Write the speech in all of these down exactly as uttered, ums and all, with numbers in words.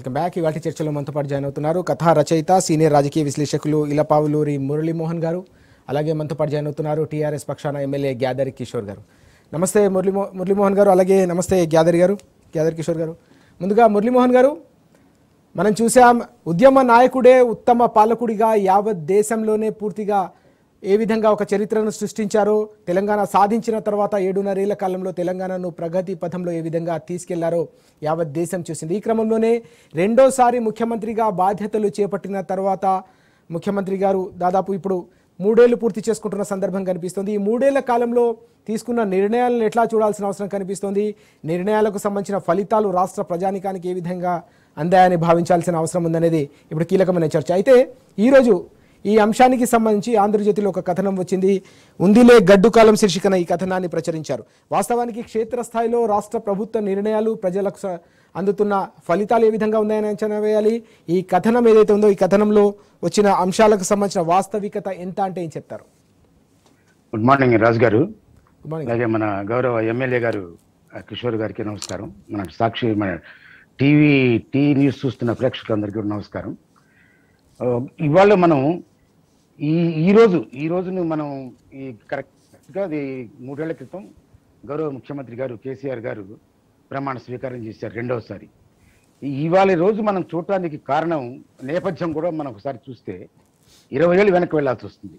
ఇక బ్యాక్ ఇవాల్టి చర్చలో మనతో పాటు జాయిన్ అవుతున్నారు కథా రచయిత సీనియర్ రాజకీయ విశ్లేషకులు ఇలపావులూరి మురళీమోహన్ గారు. అలాగే మనతో పాటు జాయిన్ అవుతున్నారు టీఆర్ఎస్ పక్షాన ఎమ్మెల్యే గ్యాదర్ కిషోర్ గారు. నమస్తే మురళీమో మురళీమోహన్ గారు అలాగే నమస్తే గ్యాదర్ గారు గ్యాదర్ కిషోర్ గారు. ముందుగా మురళీమోహన్ గారు, మనం చూసాం ఉద్యమ నాయకుడే ఉత్తమ పాలకుడిగా యావత్ దేశంలోనే పూర్తిగా ఏ విధంగా ఒక చరిత్రను సృష్టించారో, తెలంగాణ సాధించిన తర్వాత ఏడున్నరేళ్ల కాలంలో తెలంగాణను ప్రగతి పథంలో ఏ విధంగా తీసుకెళ్లారో యావత్ దేశం చూసింది. ఈ క్రమంలోనే రెండోసారి ముఖ్యమంత్రిగా బాధ్యతలు చేపట్టిన తర్వాత ముఖ్యమంత్రి గారు దాదాపు ఇప్పుడు మూడేళ్లు పూర్తి చేసుకుంటున్న సందర్భం కనిపిస్తుంది. ఈ మూడేళ్ల కాలంలో తీసుకున్న నిర్ణయాలను ఎట్లా చూడాల్సిన అవసరం కనిపిస్తుంది, నిర్ణయాలకు సంబంధించిన ఫలితాలు రాష్ట్ర ప్రజానికానికి ఏ విధంగా అందాయని భావించాల్సిన అవసరం ఉందనేది ఇప్పుడు కీలకమైన చర్చ. అయితే ఈరోజు ఈ అంశానికి సంబంధించి ఆంధ్రజ్యోతిలో ఒక కథనం వచ్చింది. ఉందిలే గడ్డు కాలం శీర్షికన ఈ కథనాన్ని ప్రచురించారు. వాస్తవానికి క్షేత్రస్థాయిలో రాష్ట్ర ప్రభుత్వ నిర్ణయాలు ప్రజలకు అందుతున్న ఫలితాలు ఏ విధంగా ఉన్నాయని అంచనా వేయాలి, ఈ కథనం ఏదైతే ఉందో ఈ కథనంలో వచ్చిన అంశాలకు సంబంధించిన వాస్తవికత ఎంత అంటే ఏం చెప్తారు? గుడ్ మార్నింగ్ రాజ్ గారు, అలాగే మన గౌరవ ఎమ్మెల్యే గారు కిషోర్ గారికి నమస్కారం. మన సాక్షి మన టీవీ టీ న్యూస్ చూస్తున్న ప్రేక్షకులందరికీ నమస్కారం. ఇవాళ మనం ఈ ఈరోజు ఈ రోజును మనం ఈ కరెక్ట్గా అది మూడేళ్ల క్రితం గౌరవ ముఖ్యమంత్రి గారు కేసీఆర్ గారు ప్రమాణ స్వీకారం చేశారు రెండవసారి. ఇవాళ రోజు మనం చూడటానికి కారణం నేపథ్యం కూడా మనం ఒకసారి చూస్తే ఇరవై ఏళ్ళు వెనక్కి వెళ్ళాల్సి వస్తుంది.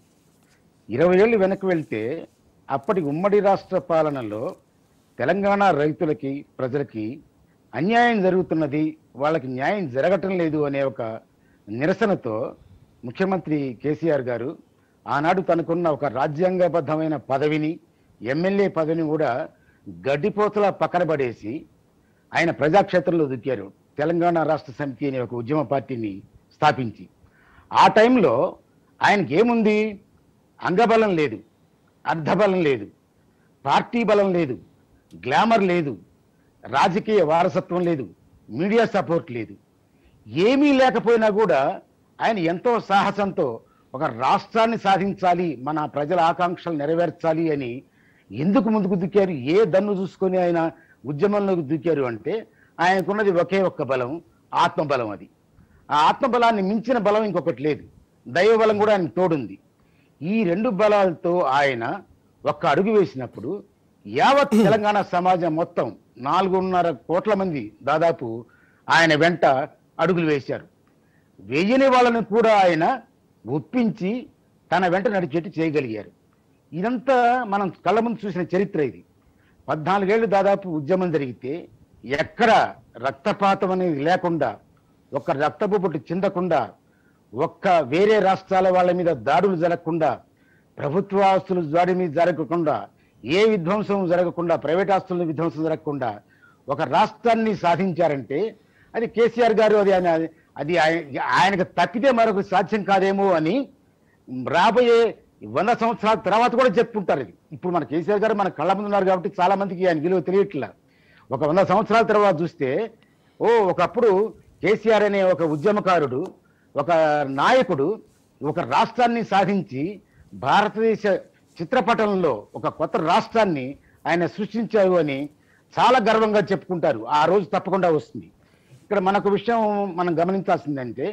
ఇరవై ఏళ్ళు వెనక్కి వెళ్తే అప్పటి ఉమ్మడి రాష్ట్ర పాలనలో తెలంగాణ రైతులకి ప్రజలకి అన్యాయం జరుగుతున్నది, వాళ్ళకి న్యాయం జరగటం లేదు అనే ఒక నిరసనతో ముఖ్యమంత్రి కేసీఆర్ గారు ఆనాడు తనకున్న ఒక రాజ్యాంగబద్ధమైన పదవిని ఎమ్మెల్యే పదవిని కూడా గడ్డిపోతలా పక్కనబడేసి ఆయన ప్రజాక్షేత్రంలో దుక్కారు. తెలంగాణ రాష్ట్ర సమితి అనే ఒక ఉద్యమ పార్టీని స్థాపించి ఆ టైంలో ఆయనకి ఏముంది, అంగబలం లేదు, అర్ధబలం లేదు, పార్టీ బలం లేదు, గ్లామర్ లేదు, రాజకీయ వారసత్వం లేదు, మీడియా సపోర్ట్ లేదు, ఏమీ లేకపోయినా కూడా ఆయన ఎంతో సాహసంతో ఒక రాష్ట్రాన్ని సాధించాలి, మన ప్రజల ఆకాంక్షలు నెరవేర్చాలి అని ఎందుకు ముందుకు దుక్కారు, ఏ దన్ను చూసుకొని ఆయన ఉద్యమంలోకి దుక్కారు అంటే ఆయనకున్నది ఒకే ఒక్క బలం, ఆత్మబలం. అది ఆ ఆత్మబలాన్ని మించిన బలం ఇంకొకటి లేదు. దైవబలం కూడా ఆయన తోడుంది. ఈ రెండు బలాలతో ఆయన ఒక్క అడుగు వేసినప్పుడు యావత్ తెలంగాణ సమాజం మొత్తం నాలుగున్నర కోట్ల మంది దాదాపు ఆయన వెంట అడుగులు వేశారు. వేయని వాళ్ళని కూడా ఆయన ఒప్పించి తన వెంట నడిచేట్టు చేయగలిగారు. ఇదంతా మనం కళ్ళ ముందు చూసిన చరిత్ర. ఇది పద్నాలుగేళ్ళు దాదాపు ఉద్యమం జరిగితే ఎక్కడ రక్తపాతం అనేది లేకుండా, ఒక్క రక్తపు బొట్టు చిందకుండా, ఒక్క వేరే రాష్ట్రాల వాళ్ళ మీద దాడులు జరగకుండా, ప్రభుత్వ ఆస్తులు దాడి మీద జరగకుండా, ఏ విధ్వంసం జరగకుండా, ప్రైవేట్ ఆస్తుల విధ్వంసం జరగకుండా ఒక రాష్ట్రాన్ని సాధించారంటే అది కేసీఆర్ గారు అది ఆయన అది ఆయనకు తప్పితే మరొక సాధ్యం కాదేమో అని రాబోయే వంద సంవత్సరాల తర్వాత కూడా చెప్పుకుంటారు. ఇది ఇప్పుడు మన కేసీఆర్ గారు మన కళ్ళ ముందు ఉన్నారు కాబట్టి చాలా మందికి ఆయన విలువ తెలియట్లా. ఒక వంద సంవత్సరాల తర్వాత చూస్తే ఓ ఒకప్పుడు కేసీఆర్ అనే ఒక ఉద్యమకారుడు, ఒక నాయకుడు ఒక రాష్ట్రాన్ని సాధించి భారతదేశ చిత్రపటంలో ఒక కొత్త రాష్ట్రాన్ని ఆయన సృష్టించారు అని చాలా గర్వంగా చెప్పుకుంటారు. ఆ రోజు తప్పకుండా వస్తుంది. ఇక్కడ మనకు విషయం మనం గమనించాల్సిందంటే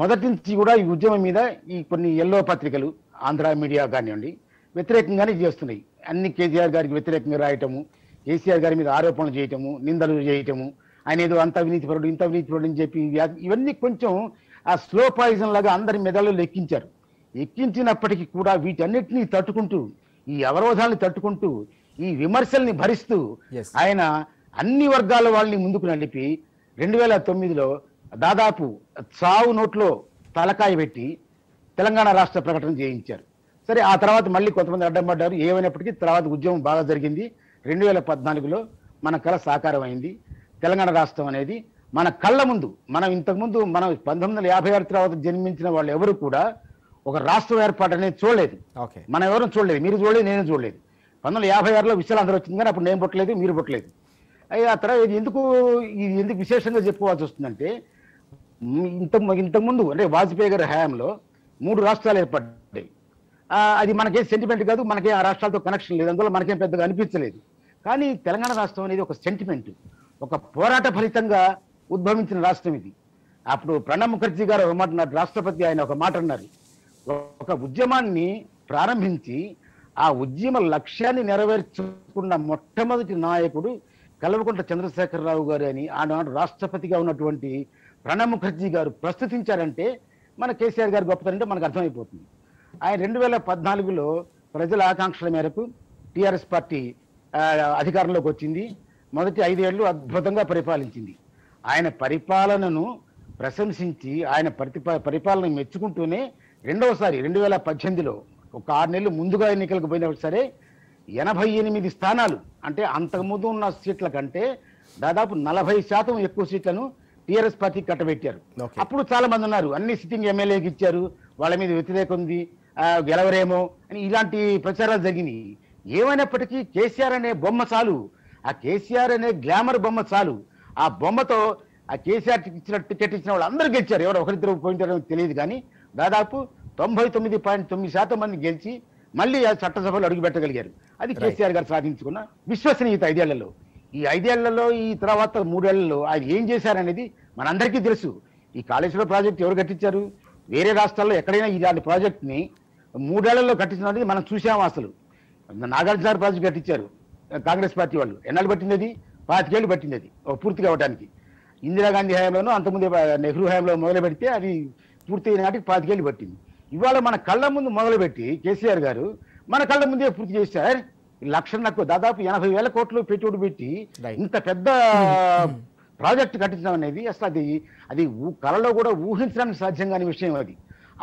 మొదటి నుంచి కూడా ఈ ఉద్యమం మీద ఈ కొన్ని ఎల్లో పత్రికలు ఆంధ్ర మీడియా కానివ్వండి వ్యతిరేకంగానే చేస్తున్నాయి. అన్ని కేసీఆర్ గారికి వ్యతిరేకంగా రాయటము, కేసీఆర్ గారి మీద ఆరోపణలు చేయటము, నిందలు చేయటము, ఆయన ఏదో అంత అవినీతి పరుడు ఇంత అవినీతి పరుడు అని చెప్పి ఇవన్నీ కొంచెం ఆ స్లో పాయిజన్ లాగా అందరి మెదళ్ళలో ఎక్కించారు. ఎక్కించినప్పటికీ కూడా వీటన్నిటినీ తట్టుకుంటూ, ఈ అవరోధాలను తట్టుకుంటూ, ఈ విమర్శల్ని భరిస్తూ ఆయన అన్ని వర్గాల వాళ్ళని ముందుకు నడిపి రెండు వేల తొమ్మిదిలో దాదాపు చావు నోట్లో తలకాయ పెట్టి తెలంగాణ రాష్ట్ర ప్రకటన చేయించారు. సరే, ఆ తర్వాత మళ్ళీ కొంతమంది అడ్డం పడ్డారు. ఏమైనప్పటికీ తర్వాత ఉద్యమం బాగా జరిగింది. రెండు వేల పద్నాలుగులో మన కళ సాకారం అయింది. తెలంగాణ రాష్ట్రం అనేది మన కళ్ళ ముందు, మనం ఇంతకుముందు మనం పంతొమ్మిది వందల యాభై ఆరు తర్వాత జన్మించిన వాళ్ళు ఎవరు కూడా ఒక రాష్ట్రం ఏర్పాటు అనేది చూడలేదు. మనం ఎవరు చూడలేదు, మీరు చూడలేదు, నేను చూడలేదు. పంతొమ్మిది వందల యాభై ఆరులో విశాలాంధ్ర వచ్చింది, కానీ అప్పుడు నేను పుట్టలేదు, మీరు పుట్టలేదు. అయ్యి ఆ తర్వాత ఇది ఎందుకు ఇది ఎందుకు విశేషంగా చెప్పుకోవాల్సి వస్తుందంటే ఇంత ఇంతకుముందు అంటే వాజ్పేయి గారి హయాంలో మూడు రాష్ట్రాలు ఏర్పడ్డాయి. అది మనకే సెంటిమెంట్ కాదు, మనకే ఆ రాష్ట్రాలతో కనెక్షన్ లేదు, అందువల్ల మనకేం పెద్దగా అనిపించలేదు. కానీ తెలంగాణ రాష్ట్రం అనేది ఒక సెంటిమెంట్, ఒక పోరాట ఫలితంగా ఉద్భవించిన రాష్ట్రం ఇది. అప్పుడు ప్రణబ్ ముఖర్జీ గారు ఒక మాట అన్నారు, రాష్ట్రపతి ఆయన ఒక మాట అన్నారు, ఒక ఉద్యమాన్ని ప్రారంభించి ఆ ఉద్యమ లక్ష్యాన్ని నెరవేర్చుకున్న మొట్టమొదటి నాయకుడు కల్వకుంట్ల చంద్రశేఖరరావు గారు అని ఆనాడు రాష్ట్రపతిగా ఉన్నటువంటి ప్రణబ్ ముఖర్జీ గారు ప్రస్తుతించారంటే మన కేసీఆర్ గారు గొప్పతనంటే మనకు అర్థమైపోతుంది. ఆయన రెండు వేల పద్నాలుగులో ప్రజల ఆకాంక్షల మేరకు టీఆర్ఎస్ పార్టీ అధికారంలోకి వచ్చింది. మొదటి ఐదేళ్లు అద్భుతంగా పరిపాలించింది. ఆయన పరిపాలనను ప్రశంసించి ఆయన ప్రతిపా పరిపాలన మెచ్చుకుంటూనే రెండవసారి రెండు వేల పద్దెనిమిదిలో ఒక ఆరు నెలలు ముందుగా ఎన్నికలకు పోయినప్పుడు సరే ఎనభై ఎనిమిది స్థానాలు అంటే అంతకుముందు ఉన్న సీట్ల కంటే దాదాపు నలభై శాతం ఎక్కువ సీట్లను టీఆర్ఎస్ పార్టీకి కట్టబెట్టారు. అప్పుడు చాలా మంది ఉన్నారు, అన్ని సిట్టింగ్ ఎమ్మెల్యేకి ఇచ్చారు, వాళ్ళ మీద వ్యతిరేకం ఉంది, గెలవరేమో అని ఇలాంటి ప్రచారాలు జరిగినాయి. ఏమైనప్పటికీ కేసీఆర్ అనే బొమ్మ చాలు, ఆ కేసీఆర్ అనే గ్లామర్ బొమ్మ చాలు, ఆ బొమ్మతో ఆ కేసీఆర్ ఇచ్చిన టికెట్ ఇచ్చిన వాళ్ళు అందరూ గెలిచారు. ఎవరు ఒకరిద్దరు పోయింటారో తెలియదు కానీ దాదాపు తొంభై తొమ్మిది పాయింట్ తొమ్మిది శాతం మంది గెలిచి మళ్ళీ చట్టసభలో అడుగుపెట్టగలిగారు. అది కేసీఆర్ గారు సాధించుకున్న విశ్వసనీయత ఐదేళ్లలో. ఈ ఐదేళ్లలో ఈ తర్వాత మూడేళ్లలో ఆయన ఏం చేశారనేది మనందరికీ తెలుసు. ఈ కాళేశ్వరం ప్రాజెక్ట్ ఎవరు కట్టించారు? వేరే రాష్ట్రాల్లో ఎక్కడైనా ఇలాంటి ప్రాజెక్ట్ని మూడేళ్లలో కట్టించడం మనం చూసాము. అసలు నాగార్జున సాగర్ ప్రాజెక్ట్ కట్టించారు కాంగ్రెస్ పార్టీ వాళ్ళు. ఎన్నాళ్ళు పట్టింది అది? పాతికేళ్ళు పట్టింది అది పూర్తిగా అవ్వడానికి. ఇందిరాగాంధీ హయాంలోనూ అంతకుముందే నెహ్రూ హయాంలో మొదలు పెడితే అది పూర్తి అయిన నాటికి పాతికేళ్ళు పట్టింది. ఇవాళ మన కళ్ళ ముందు మొదలుపెట్టి కేసీఆర్ గారు మన కళ్ళ ముందే పూర్తి చేశారు. లక్షన్నకు దాదాపు ఎనభై వేల కోట్లు పెట్టుబడి పెట్టి ఇంత పెద్ద ప్రాజెక్టు కట్టించడం అనేది అసలు అది అది కళలో కూడా ఊహించడానికి సాధ్యం కాని విషయం అది.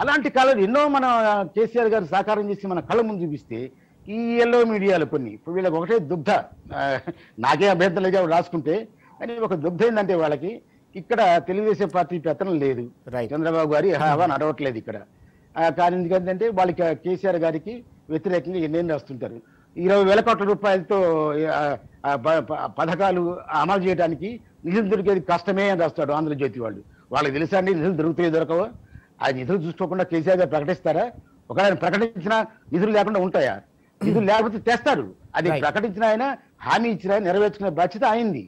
అలాంటి కళలు ఎన్నో మన కేసీఆర్ గారు సాకారం చేసి మన కళ్ళ ముందు చూపిస్తే ఈ ఎల్లో మీడియాలు కొన్ని ఇప్పుడు వీళ్ళకి ఒకటే దుగ్ధ, నాకే అభ్యర్థులు అయితే రాసుకుంటే అని ఒక దుగ్ధ ఏంటంటే వాళ్ళకి ఇక్కడ తెలుగుదేశం పార్టీ పెత్తనం లేదు, చంద్రబాబు గారి హవా నడవట్లేదు ఇక్కడ. కానీ ఎందుకంటే వాళ్ళకి కేసీఆర్ గారికి వ్యతిరేకంగా ఎన్నెన్నో వస్తుంటారు. ఇరవై వేల కోట్ల రూపాయలతో పథకాలు అమలు చేయడానికి నిధులు దొరికేది కష్టమే అని రాస్తాడు ఆంధ్రజ్యోతి వాళ్ళు. వాళ్ళకి తెలుసా అండి నిధులు దొరుకుతాయి దొరకవు? ఆ నిధులు చూసుకోకుండా కేసీఆర్ గారు ప్రకటిస్తారా? ఒకవేళ ప్రకటించిన నిధులు లేకుండా ఉంటాయా? నిధులు లేకపోతే తెస్తారు. అది ప్రకటించిన ఆయన హామీ ఇచ్చిన ఆయన నెరవేర్చుకునే బాధ్యత అయింది.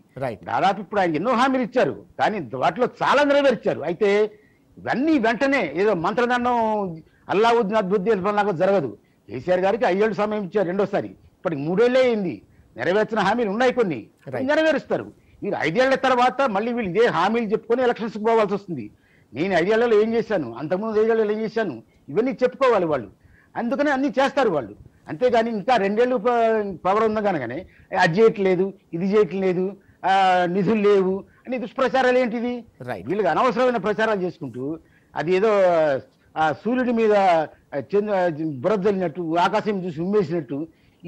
దాదాపు ఇప్పుడు ఆయన ఎన్నో హామీలు ఇచ్చారు కానీ వాటిలో చాలా నెరవేర్చారు. అయితే ఇవన్నీ వెంటనే ఏదో మంత్రదండం అల్లావుద్దీన్ అద్భుతం లాగా జరగదు. కేసీఆర్ గారికి ఐదేళ్ళు సమయం ఇచ్చారు, రెండోసారి ఇప్పటికి మూడేళ్లే అయింది. నెరవేర్చిన హామీలు ఉన్నాయి, కొన్ని నెరవేరుస్తారు. మీరు ఐదేళ్ల తర్వాత మళ్ళీ వీళ్ళు ఇదే హామీలు చెప్పుకొని ఎలక్షన్స్ పోవాల్సి వస్తుంది. నేను ఐదేళ్లలో ఏం చేశాను, అంతకుముందు ఐదేళ్లలో ఏం చేశాను, ఇవన్నీ చెప్పుకోవాలి వాళ్ళు. అందుకనే అన్నీ చేస్తారు వాళ్ళు. అంతేగాని ఇంకా రెండేళ్ళు పవర్ ఉందా కనుకనే అది చేయట్లేదు, ఇది చేయట్లేదు, నిధులు లేవు అని దుష్ప్రచారాలు ఏంటిది? వీళ్ళకి అనవసరమైన ప్రచారాలు చేసుకుంటూ అది ఏదో సూర్యుడి మీద చంద్ర బురదలినట్టు ఆకాశం చూసి ఉమ్మేసినట్టు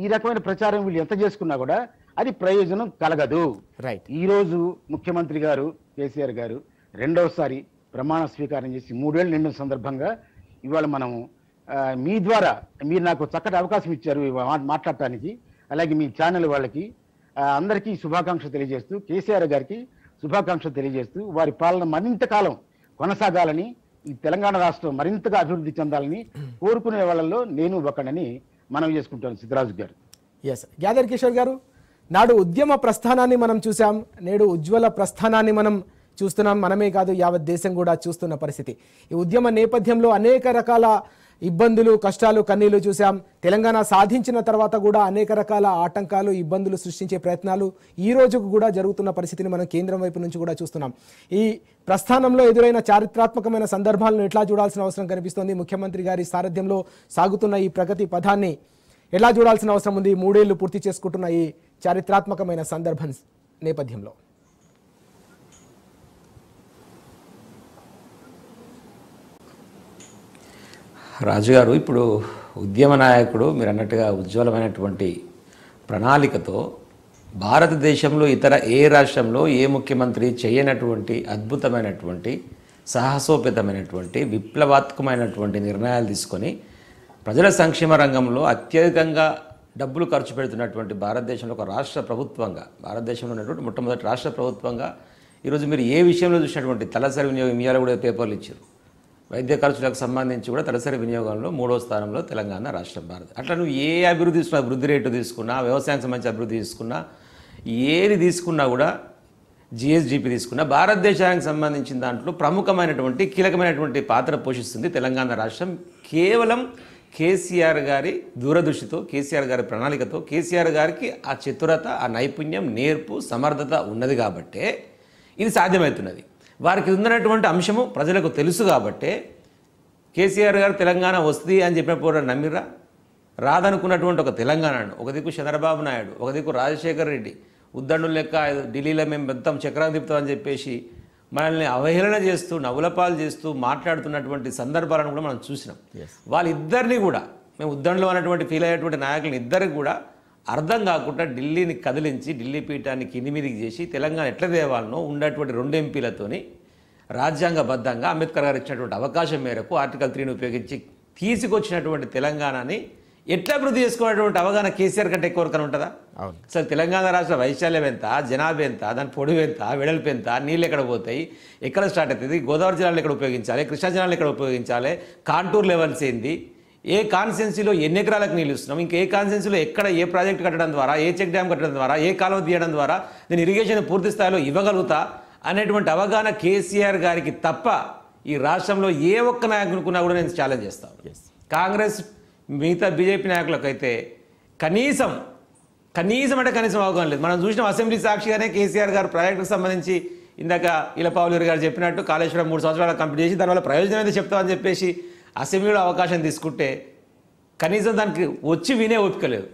ఈ రకమైన ప్రచారం వీళ్ళు ఎంత చేసుకున్నా కూడా అది ప్రయోజనం కలగదు. ఈరోజు ముఖ్యమంత్రి గారు కేసీఆర్ గారు రెండవసారి ప్రమాణ స్వీకారం చేసి మూడేళ్ళు నిండిన సందర్భంగా ఇవాళ మనము మీ ద్వారా మీరు నాకు చక్కటి అవకాశం ఇచ్చారు మాట్లాడటానికి, అలాగే మీ ఛానల్ వాళ్ళకి అందరికీ శుభాకాంక్షలు తెలియజేస్తూ కేసీఆర్ గారికి శుభాకాంక్షలు తెలియజేస్తూ వారి పాలన మరింతకాలం కొనసాగాలని, ఈ తెలంగాణ రాష్ట్రం మరింతగా అభివృద్ధి చెందాలని కోరుకునే వాళ్ళలో నేను ఒకనని మనం చేసుకుంటాను సిద్ధరాజు గారు. ఎస్ యాదర్ కిషోర్ గారు, నాడు ఉద్యమ ప్రస్థానాన్ని మనం చూసాం, నేడు ఉజ్వల ప్రస్థానాన్ని మనం చూస్తున్నాం. మనమే కాదు యావత్ దేశం కూడా చూస్తున్న పరిస్థితి. ఈ ఉద్యమ నేపథ్యంలో అనేక రకాల ఇబ్బందులు కష్టాలు కన్నీళ్లు చూసాం. తెలంగాణ సాధించిన తర్వాత కూడా అనేక రకాల ఆటంకాలు ఇబ్బందులు సృష్టించే ప్రయత్నాలు ఈ రోజుకు కూడా జరుగుతున్న పరిస్థితిని మనం కేంద్రం వైపు నుంచి కూడా చూస్తున్నాం. ఈ ప్రస్థానంలో ఎదురైన చారిత్రాత్మకమైన సందర్భాలను ఎట్లా చూడాల్సిన అవసరం కనిపిస్తోంది? ముఖ్యమంత్రి గారి సారథ్యంలో సాగుతున్న ఈ ప్రగతి పథాన్ని ఎలా చూడాల్సిన అవసరం ఉంది మూడేళ్లు పూర్తి చేసుకుంటున్న ఈ చారిత్రాత్మకమైన సందర్భం నేపథ్యంలో? రాజుగారు, ఇప్పుడు ఉద్యమ నాయకుడు మీరు అన్నట్టుగా ఉజ్వలమైనటువంటి ప్రణాళికతో భారతదేశంలో ఇతర ఏ రాష్ట్రంలో ఏ ముఖ్యమంత్రి చేయనటువంటి అద్భుతమైనటువంటి సాహసోపేతమైనటువంటి విప్లవాత్మకమైనటువంటి నిర్ణయాలు తీసుకొని ప్రజల సంక్షేమ రంగంలో అత్యధికంగా డబ్బులు ఖర్చు పెడుతున్నటువంటి భారతదేశంలో ఒక రాష్ట్ర ప్రభుత్వంగా, భారతదేశంలో ఉన్నటువంటి మొట్టమొదటి రాష్ట్ర ప్రభుత్వంగా ఈరోజు మీరు ఏ విషయంలో చూసినటువంటి తలసరి వినియోగం ఇవాళ కూడా పేపర్లు ఇచ్చారు. వైద్య ఖర్చులకు సంబంధించి కూడా తలసరి వినియోగంలో మూడో స్థానంలో తెలంగాణ రాష్ట్రం భారత్. అట్లా నువ్వు ఏ అభివృద్ధి తీసుకున్నా, వృద్ధి రేటు తీసుకున్నా, వ్యవసాయానికి సంబంధించి అభివృద్ధి తీసుకున్నా, ఏది తీసుకున్నా కూడా జీఎస్జీపీ తీసుకున్న భారతదేశానికి సంబంధించిన దాంట్లో ప్రముఖమైనటువంటి కీలకమైనటువంటి పాత్ర పోషిస్తుంది తెలంగాణ రాష్ట్రం. కేవలం కేసీఆర్ గారి దూరదృష్టితో, కేసీఆర్ గారి ప్రణాళికతో, కేసీఆర్ గారికి ఆ చతురత, ఆ నైపుణ్యం, నేర్పు, సమర్థత ఉన్నది కాబట్టే ఇది సాధ్యమవుతున్నది. వారికి ఉన్నటువంటి అంశము ప్రజలకు తెలుసు కాబట్టే కేసీఆర్ గారు తెలంగాణ వస్తుంది అని చెప్పినప్పుడు నమ్మిరా రాదనుకున్నటువంటి ఒక తెలంగాణను ఒక దిక్కు చంద్రబాబు నాయుడు, ఒక దిక్కు రాజశేఖర రెడ్డి ఉద్దండు లెక్క ఢిల్లీలో మేము మొత్తం చక్రం తిప్పుతామని చెప్పేసి మనల్ని అవహేళన చేస్తూ నవ్వులపాలు చేస్తూ మాట్లాడుతున్నటువంటి సందర్భాలను కూడా మనం చూసినాం. వాళ్ళిద్దరినీ కూడా మేము ఉద్దండులు అన్నటువంటి ఫీల్ అయ్యేటువంటి నాయకులను ఇద్దరికి కూడా అర్థం కాకుండా ఢిల్లీని కదిలించి ఢిల్లీ పీఠాన్ని కిందిమీదికి చేసి తెలంగాణ ఎట్ల దేవాలనో ఉన్నటువంటి రెండు ఎంపీలతోని రాజ్యాంగబద్ధంగా అంబేద్కర్ గారు ఇచ్చినటువంటి అవకాశం మేరకు ఆర్టికల్ త్రీని ఉపయోగించి తీసుకొచ్చినటువంటి తెలంగాణని ఎట్లా అభివృద్ధి చేసుకునేటువంటి అవగాహన కేసీఆర్ కంటే ఎక్కువ వరకు ఉంటుందా? అసలు తెలంగాణ రాష్ట్ర వైశాల్యం ఎంత, జనాభా ఎంత, దాని పొడవు ఎంత, వెడల్పు ఎంత, నీళ్ళు ఎక్కడ పోతాయి, ఎక్కడ స్టార్ట్ అవుతుంది, గోదావరి జిల్లాలు ఎక్కడ ఉపయోగించాలి, కృష్ణా జిల్లాలు ఎక్కడ ఉపయోగించాలి, కాంటూర్ లెవెల్స్ ఏంది, ఏ కాన్సెన్సీలో ఎన్ని ఎకరాలకు నీళ్ళు ఇస్తున్నాం, ఇంకా ఏ కాన్సెన్సీలో ఎక్కడ ఏ ప్రాజెక్టు కట్టడం ద్వారా, ఏ చెక్ డ్యామ్ కట్టడం ద్వారా, ఏ కాలువ తీయడం ద్వారా నేను ఇరిగేషన్ పూర్తి స్థాయిలో ఇవ్వగలుగుతా అనేటువంటి అవగాహన కేసీఆర్ గారికి తప్ప ఈ రాష్ట్రంలో ఏ ఒక్క నాయకునుకున్నా కూడా నేను ఛాలెంజ్ చేస్తాను. కాంగ్రెస్ మిగతా బీజేపీ నాయకులకైతే కనీసం కనీసం అంటే కనీసం అవగాహన లేదు. మనం చూసిన అసెంబ్లీ సాక్షిగానే కేసీఆర్ గారు ప్రాజెక్టుకు సంబంధించి ఇందాక ఇలపావులూరు గారు చెప్పినట్టు కాళేశ్వరం మూడు సంవత్సరాలు కంప్లీట్ చేసి దానివల్ల ప్రయోజనం అయితే చెప్తామని చెప్పేసి అసెంబ్లీలో అవకాశం తీసుకుంటే కనీసం దానికి వచ్చి వినే ఓపిక లేదు.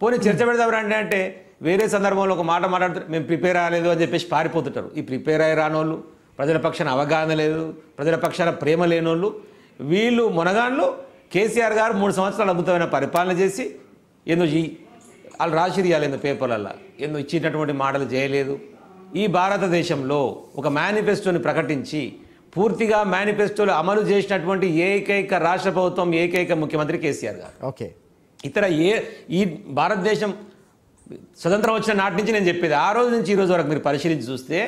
పోనీ చర్చ పెడతామంటే అంటే వేరే సందర్భంలో ఒక మాట మాట్లాడుతారు, మేము ప్రిపేర్ అవ్వలేదు అని చెప్పేసి పారిపోతుంటారు. ఈ ప్రిపేర్ అయ్యి రానోళ్ళు, ప్రజల పక్షాన అవగాహన లేదు, ప్రజల పక్షాన ప్రేమ లేనోళ్ళు, వీళ్ళు మునగాళ్ళు. కేసీఆర్ గారు మూడు సంవత్సరాలు అద్భుతమైన పరిపాలన చేసి ఎందుకు ఈ వాళ్ళు రాసిరియాలి, ఎందుకు పేపర్లలో ఎందుకు ఇచ్చినటువంటి మాటలు చేయలేదు. ఈ భారతదేశంలో ఒక మేనిఫెస్టోని ప్రకటించి పూర్తిగా మేనిఫెస్టోలు అమలు చేసినటువంటి ఏకైక రాష్ట్ర ప్రభుత్వం, ఏకైక ముఖ్యమంత్రి కేసీఆర్ గారు. ఓకే, ఇతర ఏ ఈ భారతదేశం స్వతంత్రం వచ్చిన నాటి నుంచి నేను చెప్పేది, ఆ రోజు నుంచి ఈ రోజు వరకు మీరు పరిశీలించి చూస్తే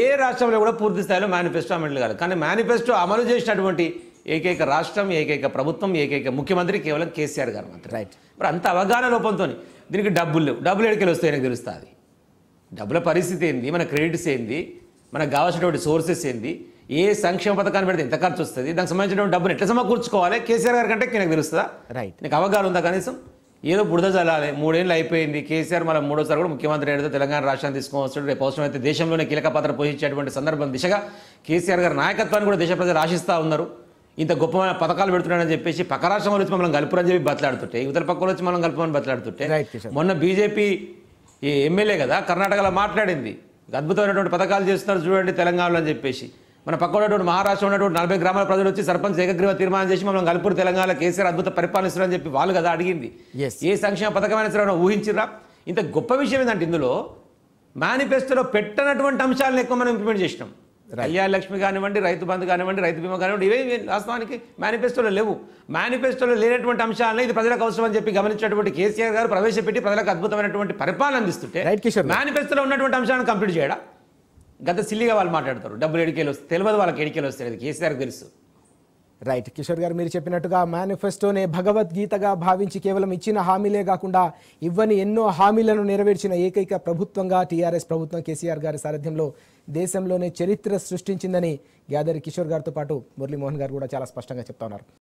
ఏ రాష్ట్రంలో కూడా పూర్తి స్థాయిలో మేనిఫెస్టో అమలు కాదు. కానీ మేనిఫెస్టో అమలు చేసినటువంటి ఏకైక రాష్ట్రం, ఏకైక ప్రభుత్వం, ఏకైక ముఖ్యమంత్రి కేవలం కేసీఆర్ గారు మాత్రం. రైట్, మరి అంత అవగాహన లోపంతో దీనికి డబ్బులు లేవు. డబ్బులు ఎడికెళ్ళి వస్తాయి నాకు తెలుస్తుంది. డబ్బుల పరిస్థితి ఏంది, మన క్రెడిట్స్ ఏంది, మనకు కావాల్సినటువంటి సోర్సెస్ ఏంది, ఏ సంక్షేమ పథకాన్ని పెడితే ఎంత ఖర్చు వస్తుంది, దానికి సంబంధించినటువంటి డబ్బును ఎట్లా సమకూర్చుకోవాలి కేసీఆర్ గారి కంటే నాకు తెలుస్తుందా? రైట్, నీకు అవగాహన ఉందా? కనీసం ఏదో బుడద జల్లాలి. మూడేళ్ళు అయిపోయింది, కేసీఆర్ మళ్ళీ మూడోసారి కూడా ముఖ్యమంత్రి అయ్యాడు. తెలంగాణ రాష్ట్రాన్ని తీసుకుని రేపు అవసరం అయితే దేశంలోనే కీలక పాత్ర పోషించేటువంటి సందర్భం దిశగా కేసీఆర్ గారి నాయకత్వాన్ని కూడా దేశ ప్రజలు ఆశిస్తూ ఉన్నారు. ఇంత గొప్పమైన పథకాలు పెడుతున్నాడని చెప్పేసి పక్క రాష్ట్రం వచ్చి మమ్మల్ని కలుపురని చెప్పి బతలాడుతుంటే, ఇతర పక్కల వచ్చి మనం కలుపుమని బతలాడుతుంటే, మొన్న బీజేపీ ఎమ్మెల్యే కదా కర్ణాటకలో మాట్లాడింది, అద్భుతమైనటువంటి పథకాలు చేస్తున్నారు చూడండి తెలంగాణలో అని చెప్పేసి. మన పక్క ఉన్నటువంటి మహారాష్ట్ర ఉన్నటువంటి నలభై గ్రామాల ప్రజలు వచ్చి సర్పంచ్ ఏకగ్రీవ తీర్మానం చేసి మనం కలుపురు తెలంగాణ కేసీఆర్ అద్భుత పరిపాలనిస్తున్నారని చెప్పి వాళ్ళు కదా అడిగింది. ఏ సంక్షేమ పథకమైన సరే ఊహించిరా. ఇంత గొప్ప విషయం ఏంటంటే ఇందులో మేనిఫెస్టోలో పెట్టనటువంటి అంశాలను ఎక్కువ మనం ఇంప్లిమెంట్ చేసినాం. కళ్యాణ లక్ష్మి కానివ్వండి, రైతు బంధు కానివ్వండి, రైతు బీమా కానివ్వండి, ఇవే వాస్తవానికి మేనిఫెస్టోలో లేవు. మేనిఫెస్టోలో లేనటువంటి అంశాలను ఇది ప్రజలకు అవసరం అని చెప్పి గమనించినటువంటి కేసీఆర్ గారు ప్రవేశపెట్టి ప్రజలకు అద్భుతమైనటువంటి పరిపాలన అందిస్తుంటే మేనిఫెస్టోలో ఉన్నటువంటి అంశాలను కంప్లీట్ చేయడా? గత సిల్లిగా వాళ్ళు మాట్లాడతారు, డబ్బులు ఎడికేలు వస్తే తెలియదు, వాళ్ళకి ఎడికేలు వస్తే అది కేసీఆర్కి తెలుసు. రైట్, కిషోర్ గారు మీరు చెప్పినట్టుగా మేనిఫెస్టోనే భగవద్గీతగా భావించి కేవలం ఇచ్చిన హామీలే కాకుండా ఇవ్వని ఎన్నో హామీలను నెరవేర్చిన ఏకైక ప్రభుత్వంగా టీఆర్ఎస్ ప్రభుత్వం కేసీఆర్ గారి సారథ్యంలో దేశంలోనే చరిత్ర సృష్టించిందని గ్యాదర్ కిషోర్ గారితో పాటు మురళీమోహన్ గారు కూడా చాలా స్పష్టంగా చెప్తా ఉన్నారు.